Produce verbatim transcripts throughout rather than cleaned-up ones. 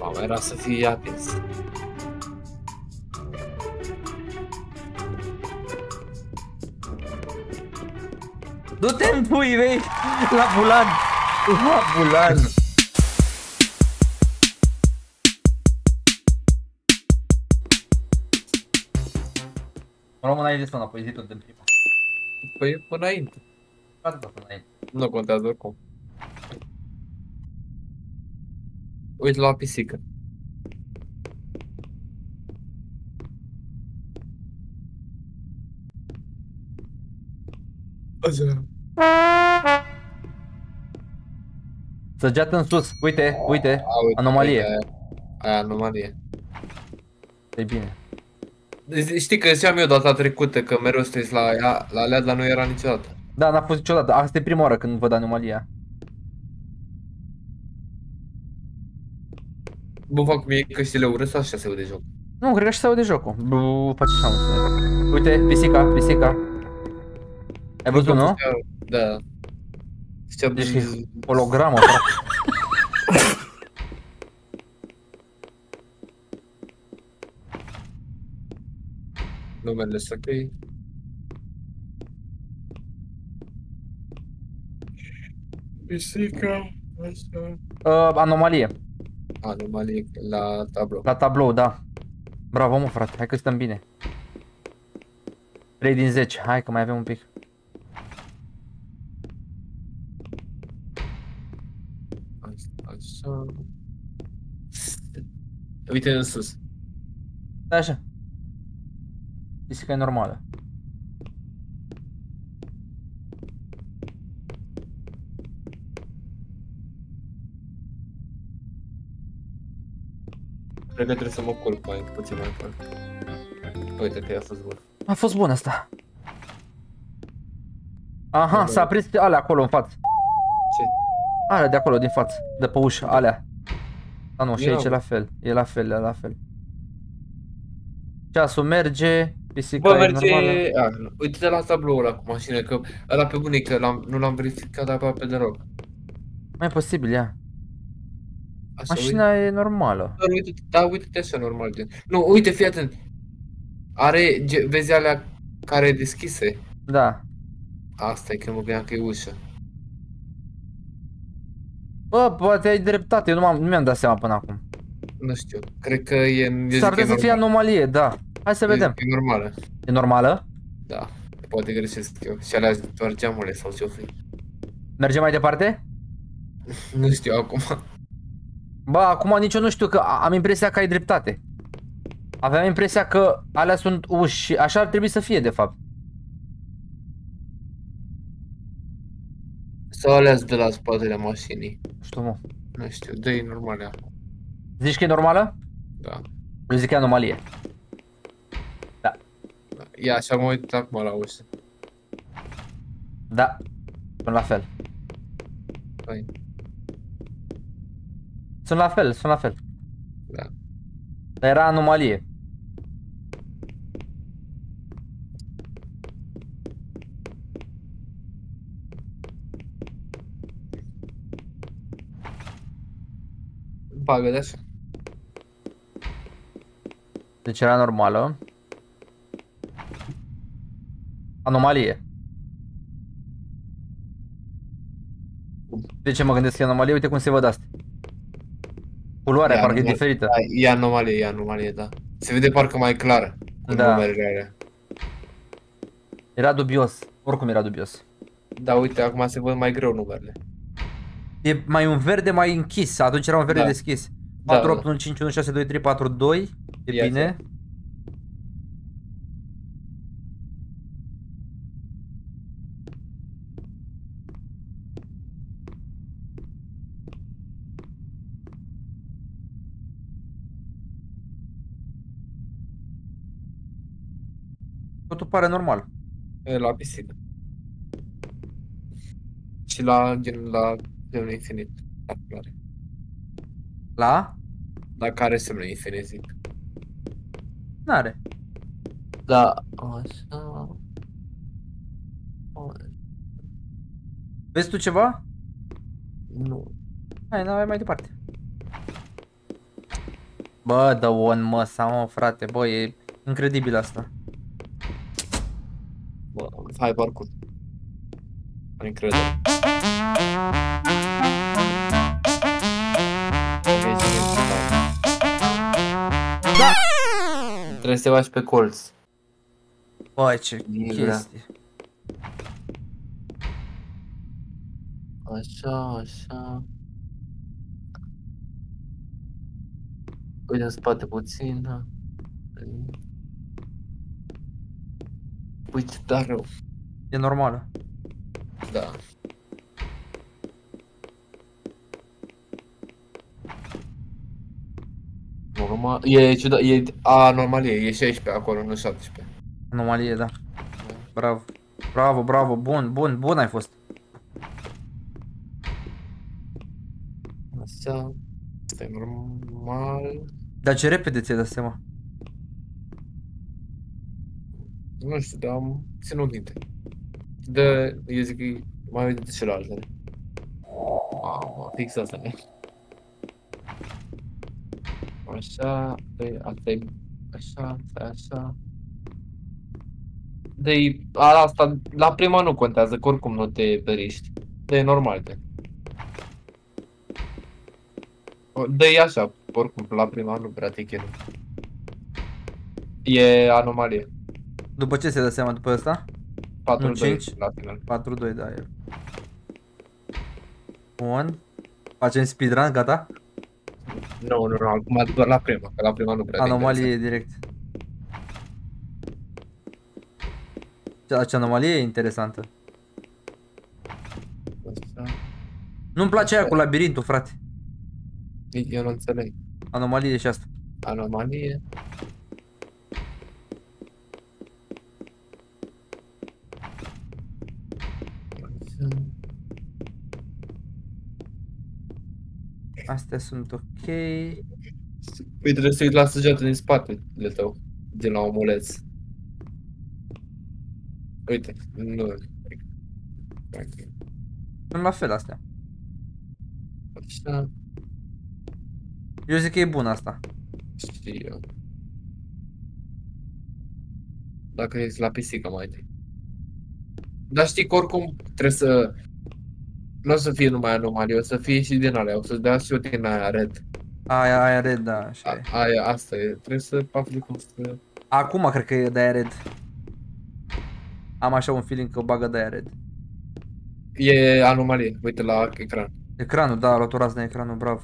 Mama era să fie apins. Du-te-n pui, vei! La bulan! La bulan! Român ai zis până apoi, zi tot de prima. Păi până înainte. Atâta până înainte. Nu contează oricum. Uite la pisică. Săgeată în sus, uite, uite, anomalie. Aia, anomalie. E bine. Știi că ziceam eu data trecută că mereu sunteți la ea, la alea, dar nu era niciodată. Da, n-a fost niciodată, asta e prima oară când văd anomalia. Bă, fac mie căștile urât sau așa se aude jocul? Nu, cred că așa se aude jocul. Bă, face așa un sunet. Uite, pisica, pisica. Ai văzut, nu? Da. Deci e hologramă, practic. Numele sunt ok. Pisica, așa... Uh, anomalie. Anomalie la tablou. La tablou, da. Bravo, mă, frate, hai că stăm bine. trei din zece, hai că mai avem un pic. Așa. Uite în sus. Da, așa. Pisica e normală. Cred că trebuie să mă culp mai puțin mai mult. Uite că i-a fost bun. A fost bun asta. Aha, s-a prins alea acolo în față. Ce? Alea de acolo din față, de pe ușă, alea. Da, nu, și aici e la fel, e la fel, e la fel. Ceasul merge, pisica e normală. Uite-te la tabloul ăla cu mașină, că ăla pe bune, că nu l-am verificat aproape deloc. Mai posibil, ia. Așa, mașina uite. E normală. Da, uite-te, da, uite așa normal. Nu, uite, fii atent. Are, vezi alea care e deschise? Da. Asta e că mă gândeam că e ușă. Bă, poate ai dreptate, eu nu mi-am dat seama până acum. Nu știu, cred că e... S-ar putea să fie anomalie, da. Hai să vedem. E normală. E normală? Da, poate greșesc eu. Și alea doar geamurile sau ce-o fi. Mergem mai departe? Nu știu acum. Ba, acum nici eu nu știu, că am impresia că ai dreptate. Aveam impresia că alea sunt uși și așa ar trebui să fie, de fapt. Sau alea de la spatele mașinii. Nu știu, mă. Nu știu, dă-i normală. Zici că e normală? Da. Eu zic că e anomalie. Da. Ia, așa mă uit acum la ușă. Da. Sunt la fel. Hai. Sunt la fel, sunt la fel. Da. Dar era anomalie. Bagă de așa. Deci era normală. Anomalie. De ce mă gândesc că e anomalie? Uite cum se văd astea. Culoarea parcă e diferită. Da, e anomalie, e anomalie, da. Se vede parcă mai clar cu numerele alea. Era dubios, oricum era dubios. Da, uite, acum se văd mai greu numerele. E mai un verde mai închis, atunci era un verde da. Deschis. patru, opt, unu, cinci, unu, șase, doi, trei, patru, doi, e ia bine. Zi. Totul pare normal. E la piscină. Și la gen la semnul infinit. La floare. La? La care semnul infinit zic. N-are. Da. Așa. Vezi tu ceva? Nu. Hai, n-ai mai departe. Bă, dă-o în măsa, mă, frate, bă, e incredibil asta. Bă, hai parcurs. Incredibil. Da! Trebuie să te faci pe colț. Bă, ce chestie. Așa, așa. Uite în spate puțin, da. Uite, da, rău. E normală. Da. Normal, e ciudat, e anomalie, e șaisprezece acolo, nu șaptesprezece. Anomalie, da. Bravo. Bravo, bravo, bun, bun, bun ai fost. Asta... asta e normal... Dar ce repede ți-ai dat seama? Nu știu, dar am ținut minte. Da, eu zic că mai vedem de celelalte. Mamă, fix asta e. Așa, asta e... așa, asta e așa... De asta, la prima nu contează, că oricum nu te periști. De e normal, de. Dă-i așa, oricum, la prima nu prea te chinui. E anomalie. După ce se dă seama după ăsta? patru doi la final. patru doi, da, e. Bun. Facem speedrun, gata? Nu, nu, nu, acum doar la prima, că la prima nu prea te chinui. Anomalie direct. Acea anomalie e interesantă. Nu-mi place aia cu labirintul, frate. Eu nu înțeleg. Anomalie și asta. Anomalie. Astea sunt ok. Păi trebuie să-i las săgeată din spatele tău. De la omuleț. Uite, nu. Sunt la fel astea. Așa. Eu zic că e bun asta. Știu. Dacă ești la pisică mai întâi. Dar știi că oricum trebuie să... nu o să fie numai anomalie, o să fie și din alea, o să-ți dea și eu din aia red. Aia, aia red, da, așa e. A, aia, asta e, trebuie să afli cum să... Acum cred că e de aia red. Am așa un feeling că o bagă de aia red. E anomalie, uite la ecran. Ecranul, da, a luat o razna ecranul, bravo.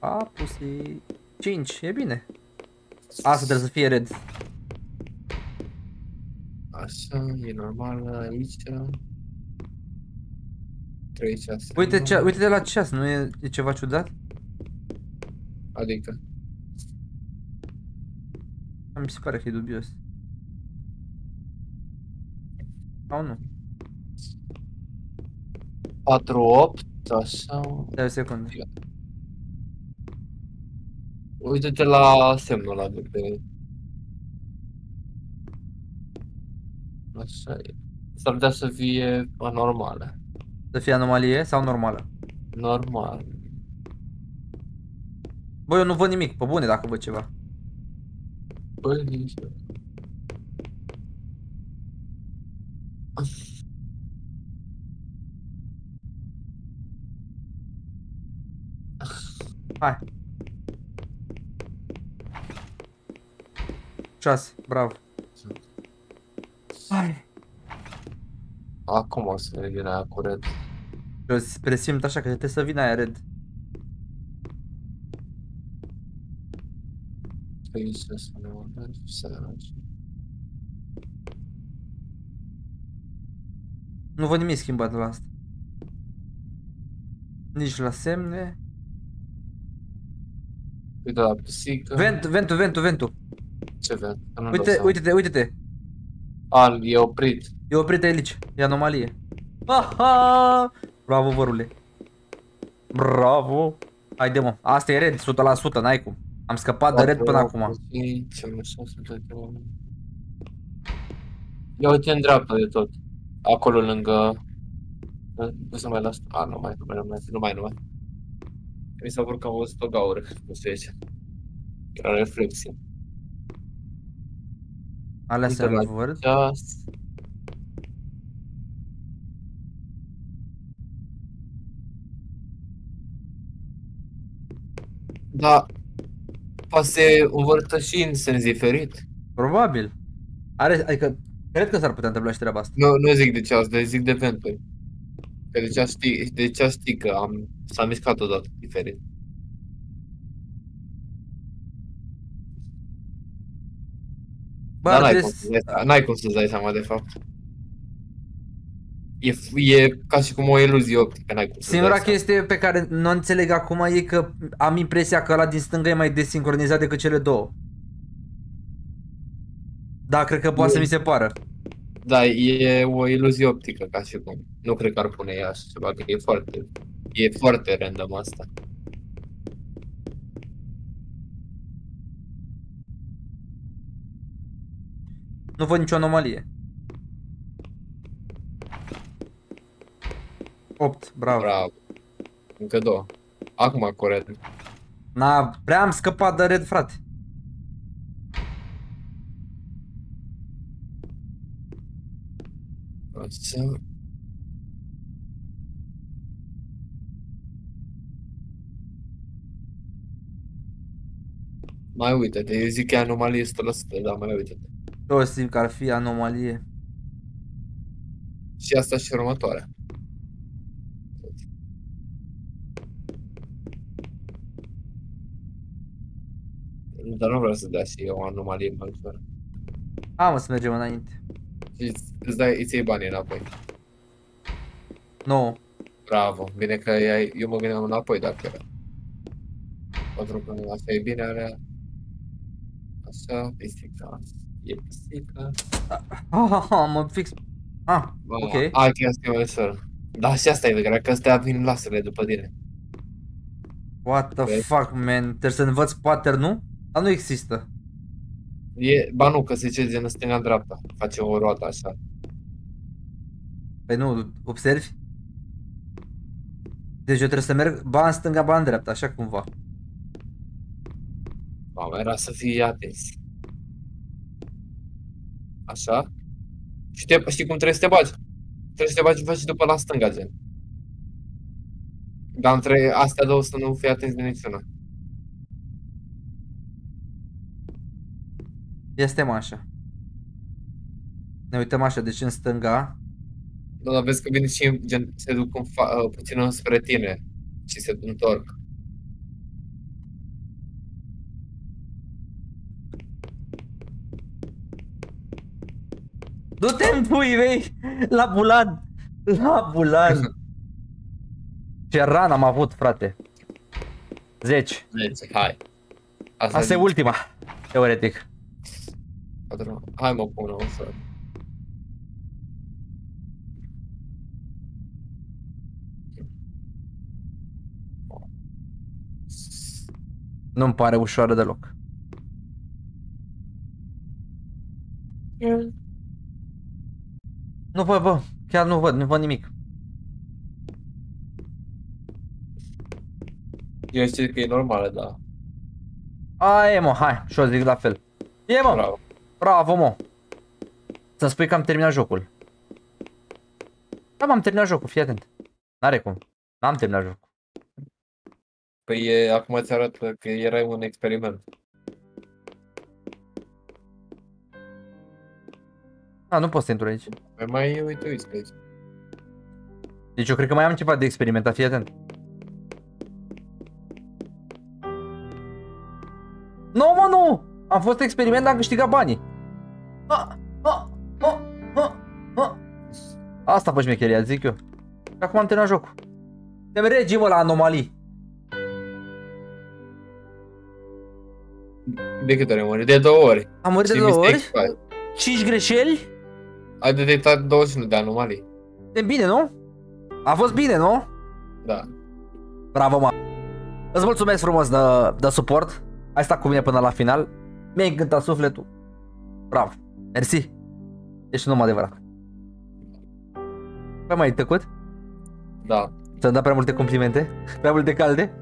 A, pus cinci, e bine. Asta trebuie să fie red. Așa, e normal aici. trei șase. Uite, cea, uite de la ceas, nu e, e ceva ciudat? Adică? Mi se pare că e dubios. Sau nu? patru opt, așa... Dai o secundă. Uite-te la semnul ăla de pe... Așa e. S-ar putea să fie anormală. Să fie anomalie sau normală? Normal. Bă, eu nu văd nimic, pe bune dacă văd ceva. Bă, nici eu. Hai. șase, bravo. Hai. Acum o să ne vină aia cu red. Eu presimt așa că trebuie să vină aia red. Trebuie să ne urmă și să arăci. Nu văd nimic schimbat la asta. Nici la semne. Uite la pisică. Ventul, ventul, ventul, ventul. Ce vent? Uite-te, uite-te, uite-te. Al, e oprit. E oprit aici, e anomalie. Aha! Bravo, vărule. Bravo. Haide, mă, asta e red, o sută la sută, n-ai cum. Am scăpat de red până acum. Ia uite în dreapta de tot. Acolo lângă... Nu să mai las... A, nu mai, nu mai, nu mai, nu mai. Mi s-a părut că am văzut o gaură, nu știu aici. Era reflexie. Alea se învârt? Da, poate se învârtă și în sens diferit. Probabil. Are, adică, cred că s-ar putea întâmpla și treaba asta. Nu, nu zic de ce asta, dar zic de venturi. Că de ce știi, de ce știi că am, s-a mișcat odată diferit. Dar n-ai cum, n-ai cum să-ți dai seama de fapt. E, e ca și cum o iluzie optică, n-ai cum să-ți dai seama. Singura chestie pe care nu înțeleg acum e că am impresia că ăla din stânga e mai desincronizat decât cele două. Da, cred că poate e... să mi se pară. Da, e o iluzie optică, ca și cum. Nu cred că ar pune ea așa ceva, că e foarte, e foarte random asta. Nu văd nicio anomalie. opt, bravo. Bravo. Încă două. Acum corect. Na, prea am scăpat de red, frate. Mai uite-te, eu zic că e anomalie o sută la sută, dar mai uite-te. Eu simt că ar fi anomalie. Și asta și următoarea. Dar nu vreau să dea și eu o anomalie mai ușoară. A, mă, să mergem înainte. Și îți dai, îți iei banii înapoi. Nu. Bravo, bine că ai, eu mă gândeam înapoi dacă era. Pentru că asta e bine, are... Așa, pisica. E pisica. Ah, mă fix... Ah, ok. Ah, chiar asta e mai ușor. Da, și asta e grea, că astea vin lasele după tine. What the fuck, man? Trebuie să învăț pattern, nu? Dar nu există. E, ba nu, că se zice gen stânga-dreapta, face o roată așa. Păi nu, observi? Deci eu trebuie să merg ba în stânga, ba în dreapta, așa cumva. Mama, era să fii atent. Așa? Și te, știi cum trebuie să te bagi? Trebuie să te bagi, faci după la stânga, gen. Dar între astea două să nu fii atent de niciuna. Este așa. Ne uităm așa, deci în stânga. Da, dar vezi că vine și gen, se duc în fa puțin înspre tine și se întorc. Du-te-n pui, vei! La bulan! La bulan! Ce ran am avut, frate! zece. zece, hai! Asta, Asta e ultima, teoretic. Hai mă pune o să... Nu-mi pare ușoară deloc. Yeah. Nu văd, bă, chiar nu văd, nu văd nimic. Eu știu că e normală, da. Aie mă, hai, și o zic la fel. E mă! Bravo. Bravo, mă! Să-mi spui că am terminat jocul. Da, m-am terminat jocul, fii atent. N-are cum. N-am terminat jocul. Păi e, acum ți arată că erai un experiment. A, nu poți să intru aici. Păi mai uite, uite aici. Deci eu cred că mai am ceva de experimentat, fii atent. Nu, mă, nu! Am fost experiment, am câștigat banii. A, a, a, a, a. Asta fă șmecheria, zic eu. Și acum am terminat jocul. Suntem regii, mă, la anomalii. De câte ori am murit? De două ori. Am murit de două ori? cinci greșeli? Ai detectat douăzeci și unu de anomalii. E bine, nu? A fost bine, nu? Da. Bravo, mă. Îți mulțumesc frumos de, de suport. Ai stat cu mine până la final. Mi-ai încântat sufletul. Bravo. Mersi. Ești un om adevărat. Păi mai ai tăcut? Da. Ți-am dat prea multe complimente? Prea multe calde?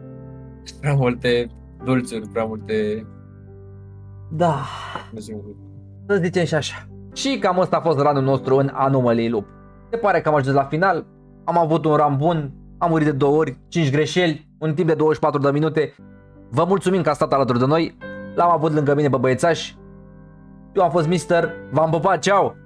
prea multe dulciuri, prea multe... Da... Să zicem și așa. Și cam asta a fost ranul nostru în Anomaly Loop. Se pare că am ajuns la final, am avut un ram bun, am murit de două ori, cinci greșeli, în timp de douăzeci și patru de minute. Vă mulțumim că a stat alături de noi, l-am avut lângă mine pe băiețaș. Eu am fost Mister, v-am pupat, ceau!